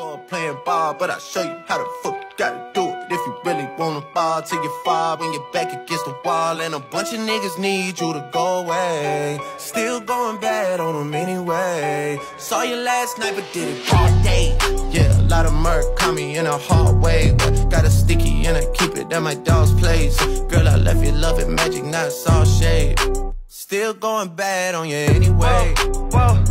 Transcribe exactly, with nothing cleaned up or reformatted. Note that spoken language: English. start playing ball, but I'll show you how the fuck you gotta do it. If you really wanna ball till you fall, when you're back against the wall, and a bunch of niggas need you to go away. Still going bad on them anyway. Saw you last night, but did it all day. Yeah, a lot of murk caught me in a hard way. But got a sticky and I keep it at my dog's place. Girl, I left you loving magic, not all shade. Still going bad on you anyway. Whoa, whoa.